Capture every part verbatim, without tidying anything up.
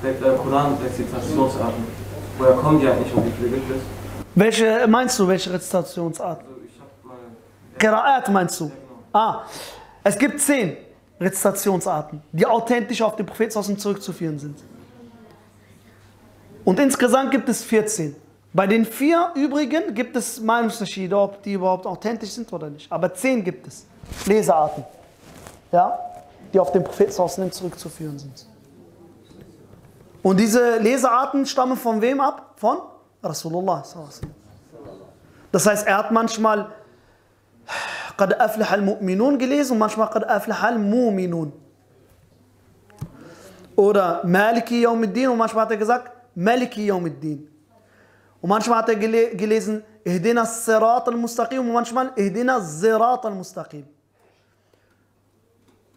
Koran-Rezitationsarten? Woher kommen die eigentlich und wie viele gibt es? Welche meinst du, welche Rezitationsarten? Also ich habe mal... Qira'at meinst du? Ja, genau. Ah, es gibt zehn Rezitationsarten, die authentisch auf den Propheten zurückzuführen sind. Und insgesamt gibt es vierzehn. Bei den vier übrigen gibt es Meinungsunterschiede, ob die überhaupt authentisch sind oder nicht. Aber zehn gibt es. Lesearten, ja, die auf den Propheten zurückzuführen sind. Und diese Lesearten stammen von wem ab? Von Rasulullah. Das heißt, er hat manchmal Qad afleh al mu'minun gelesen und manchmal Qad afleh al mu'minun. Oder Maliki yomid din und manchmal hat er gesagt Maliki yomid din. Und manchmal hat er gele gelesen Ihdina serat al mustaqim und manchmal Ihdina serat al mustaqim.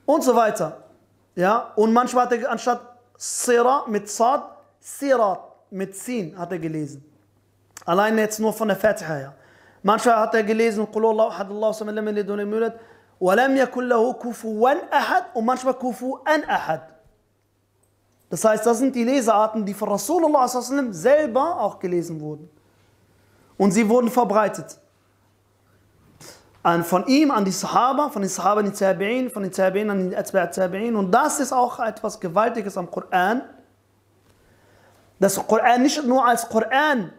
Und so weiter. Ja? Und manchmal hat er anstatt Sira mit Sad, Sirat mit Sin hat er gelesen. Allein jetzt nur von der Fatiha her. Manchmal hat er gelesen Qul huwallahu ahad, Allahu samad, lam yalid wa lam yulad, wa lam yakun lahu kufu an ahad und manchmal kufu an ahad. Das heißt, das sind die Lesearten, die von Rasulullah selber auch gelesen wurden. Und sie wurden verbreitet. An, von ihm an die Sahaba, von den Sahaba an die Tabi'in, von den Tabi'in an die Tabi'in. Und das ist auch etwas Gewaltiges am Koran, dass der Koran nicht nur als Koran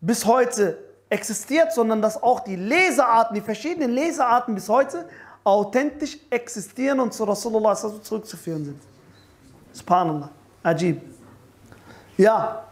bis heute existiert, sondern dass auch die Lesearten, die verschiedenen Lesearten bis heute authentisch existieren und zu Rasulullah zurückzuführen sind. Subhanallah, Ajib. Ja.